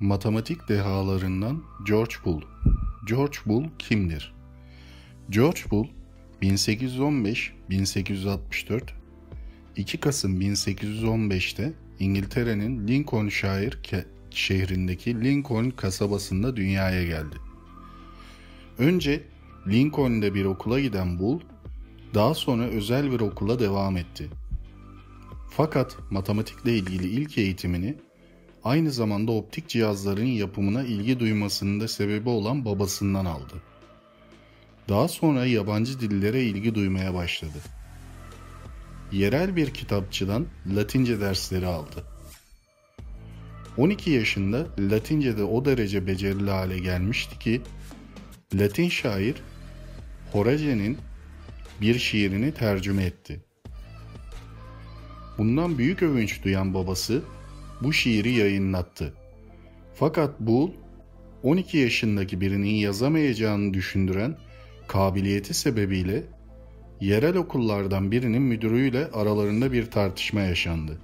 matematik dehalarından George Boole. George Boole kimdir? George Boole 1815-1864 2 Kasım 1815'te İngiltere'nin Lincolnshire şehrindeki Lincoln kasabasında dünyaya geldi. Önce Lincoln'de bir okula giden Boole, daha sonra özel bir okula devam etti. Fakat matematikle ilgili ilk eğitimini, aynı zamanda optik cihazların yapımına ilgi duymasının da sebebi olan babasından aldı. Daha sonra yabancı dillere ilgi duymaya başladı. Yerel bir kitapçıdan Latince dersleri aldı. 12 yaşında Latince'de o derece becerili hale gelmişti ki, Latin şair Horace'nin bir şiirini tercüme etti. Bundan büyük övünç duyan babası bu şiiri yayınlattı. Fakat Boole, 12 yaşındaki birinin yazamayacağını düşündüren kabiliyeti sebebiyle yerel okullardan birinin müdürüyle aralarında bir tartışma yaşandı.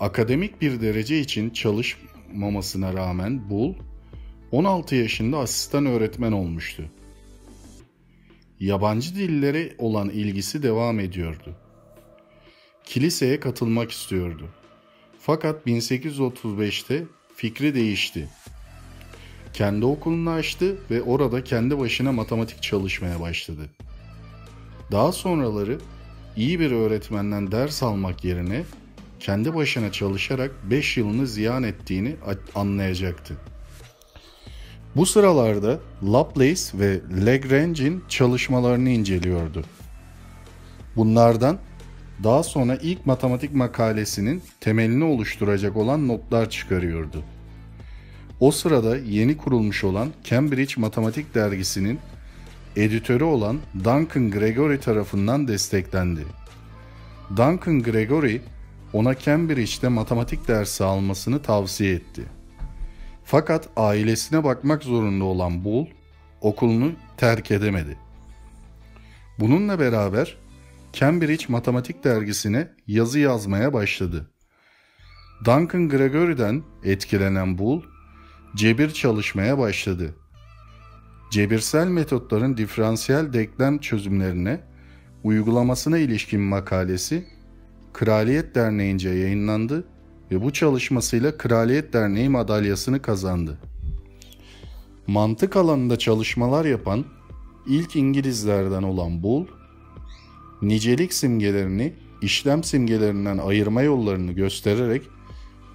Akademik bir derece için çalışmamasına rağmen Boole, 16 yaşında asistan öğretmen olmuştu. Yabancı dillere olan ilgisi devam ediyordu. Kiliseye katılmak istiyordu. Fakat 1835'te fikri değişti. Kendi okulunu açtı ve orada kendi başına matematik çalışmaya başladı. Daha sonraları iyi bir öğretmenden ders almak yerine kendi başına çalışarak 5 yılını ziyan ettiğini anlayacaktı. Bu sıralarda Laplace ve Lagrange'in çalışmalarını inceliyordu. Bunlardan daha sonra ilk matematik makalesinin temelini oluşturacak olan notlar çıkarıyordu. O sırada yeni kurulmuş olan Cambridge Matematik Dergisi'nin editörü olan Duncan Gregory tarafından desteklendi. Duncan Gregory ona Cambridge'de matematik dersi almasını tavsiye etti. Fakat ailesine bakmak zorunda olan Boole okulunu terk edemedi. Bununla beraber Cambridge Matematik Dergisi'ne yazı yazmaya başladı. Duncan Gregory'den etkilenen Boole cebir çalışmaya başladı. Cebirsel metotların diferansiyel denklem çözümlerine uygulamasına ilişkin makalesi Kraliyet Derneği'nce yayınlandı ve bu çalışmasıyla Kraliyet Derneği madalyasını kazandı. Mantık alanında çalışmalar yapan ilk İngilizlerden olan Boole, nicelik simgelerini işlem simgelerinden ayırma yollarını göstererek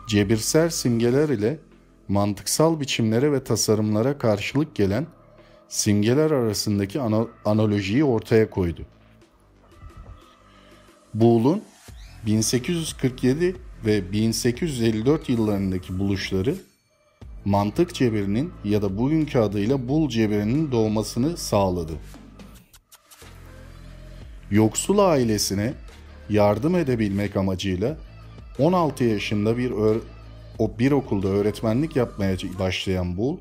cebirsel simgeler ile mantıksal biçimlere ve tasarımlara karşılık gelen simgeler arasındaki analojiyi ortaya koydu. Boole'un 1847 ve 1854 yıllarındaki buluşları mantık cebirinin ya da bugünkü adıyla Boole cebirinin doğmasını sağladı. Yoksul ailesine yardım edebilmek amacıyla 16 yaşında bir okulda öğretmenlik yapmaya başlayan Boole,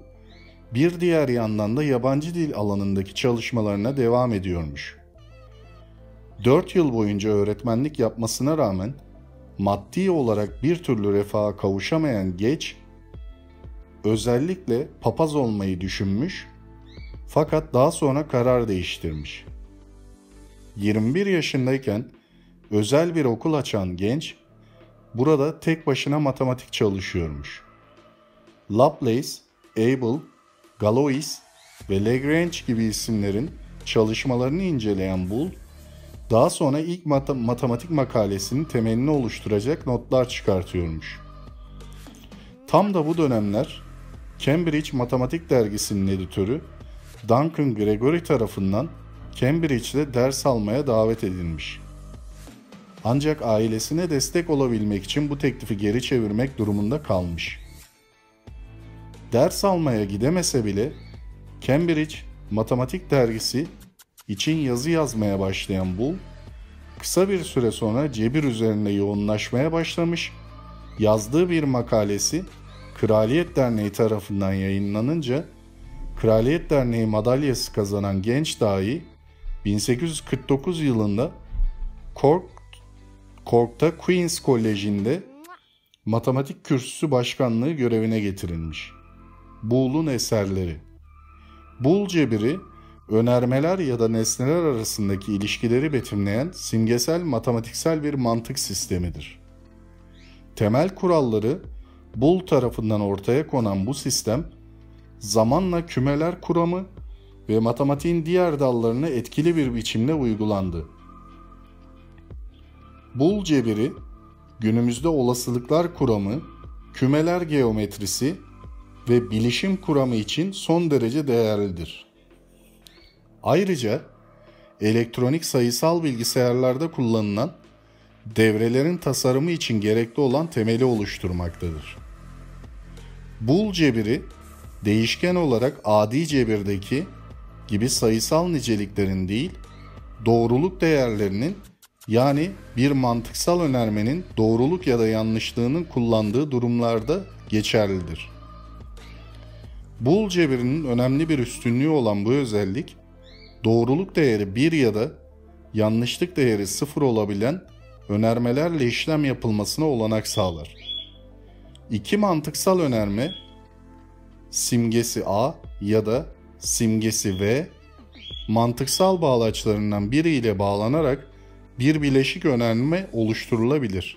bir diğer yandan da yabancı dil alanındaki çalışmalarına devam ediyormuş. 4 yıl boyunca öğretmenlik yapmasına rağmen maddi olarak bir türlü refaha kavuşamayan genç, özellikle papaz olmayı düşünmüş fakat daha sonra karar değiştirmiş. 21 yaşındayken özel bir okul açan genç, burada tek başına matematik çalışıyormuş. Laplace, Abel, Galois ve Lagrange gibi isimlerin çalışmalarını inceleyen Boole, daha sonra ilk matematik makalesinin temelini oluşturacak notlar çıkartıyormuş. Tam da bu dönemler Cambridge Matematik Dergisi'nin editörü Duncan Gregory tarafından Cambridge'de ders almaya davet edilmiş. Ancak ailesine destek olabilmek için bu teklifi geri çevirmek durumunda kalmış. Ders almaya gidemese bile Cambridge Matematik Dergisi için yazı yazmaya başlayan Boole, kısa bir süre sonra cebir üzerine yoğunlaşmaya başlamış, yazdığı bir makalesi Kraliyet Derneği tarafından yayınlanınca Kraliyet Derneği madalyası kazanan genç dahi 1849 yılında Cork'ta Queen's College'inde Matematik Kürsüsü Başkanlığı görevine getirilmiş. Boole'un eserleri. Boole cebiri, önermeler ya da nesneler arasındaki ilişkileri betimleyen simgesel matematiksel bir mantık sistemidir. Temel kuralları Boole tarafından ortaya konan bu sistem, zamanla kümeler kuramı ve matematiğin diğer dallarına etkili bir biçimde uygulandı. Boole cebiri, günümüzde olasılıklar kuramı, kümeler geometrisi ve bilişim kuramı için son derece değerlidir. Ayrıca elektronik sayısal bilgisayarlarda kullanılan devrelerin tasarımı için gerekli olan temeli oluşturmaktadır. Boole cebiri, değişken olarak adi cebirdeki gibi sayısal niceliklerin değil, doğruluk değerlerinin, yani bir mantıksal önermenin doğruluk ya da yanlışlığının kullandığı durumlarda geçerlidir. Boole cebirinin önemli bir üstünlüğü olan bu özellik, doğruluk değeri 1 ya da yanlışlık değeri 0 olabilen önermelerle işlem yapılmasına olanak sağlar. İki mantıksal önerme, simgesi A ya da simgesi V, mantıksal bağlaçlarından biri ile bağlanarak bir bileşik önerme oluşturulabilir.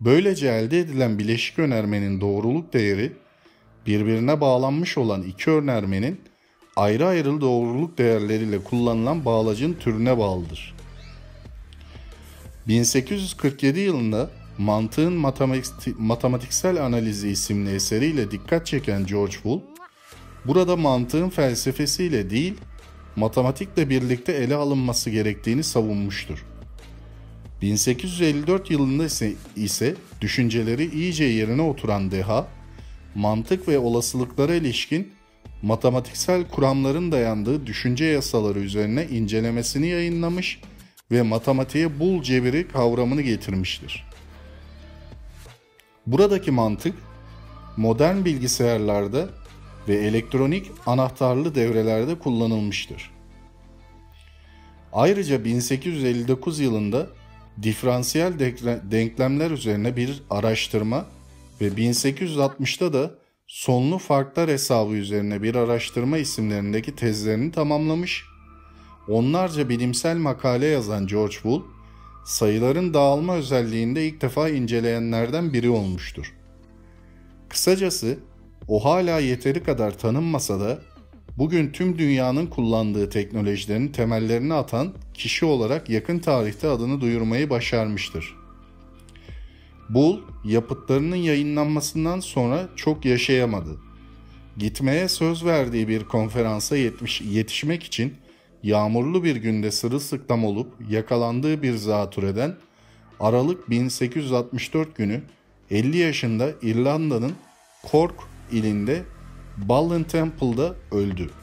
Böylece elde edilen bileşik önermenin doğruluk değeri, birbirine bağlanmış olan iki önermenin ayrı ayrı doğruluk değerleriyle kullanılan bağlacın türüne bağlıdır. 1847 yılında Mantığın Matematiksel Analizi isimli eseriyle dikkat çeken George Boole, burada mantığın felsefesiyle değil, matematikle birlikte ele alınması gerektiğini savunmuştur. 1854 yılında ise düşünceleri iyice yerine oturan deha, mantık ve olasılıklara ilişkin matematiksel kuramların dayandığı düşünce yasaları üzerine incelemesini yayınlamış ve matematiğe Boole cebiri kavramını getirmiştir. Buradaki mantık, modern bilgisayarlarda ve elektronik anahtarlı devrelerde kullanılmıştır. Ayrıca 1859 yılında diferansiyel denklemler üzerine bir araştırma ve 1860'da da sonlu farklar hesabı üzerine bir araştırma isimlerindeki tezlerini tamamlamış. Onlarca bilimsel makale yazan George Boole, sayıların dağılma özelliğinde ilk defa inceleyenlerden biri olmuştur. Kısacası, o hala yeteri kadar tanınmasa da bugün tüm dünyanın kullandığı teknolojilerin temellerini atan kişi olarak yakın tarihte adını duyurmayı başarmıştır. Boole, yapıtlarının yayınlanmasından sonra çok yaşayamadı. Gitmeye söz verdiği bir konferansa yetişmek için yağmurlu bir günde sırılsıklam olup yakalandığı bir zatürreden Aralık 1864 günü 50 yaşında İrlanda'nın Cork ilinde Ballintempo'da öldü.